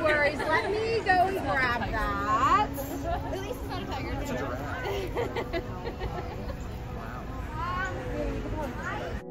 No worries. Let me go and grab that. At least it's not a tiger. It's a giraffe. Wow.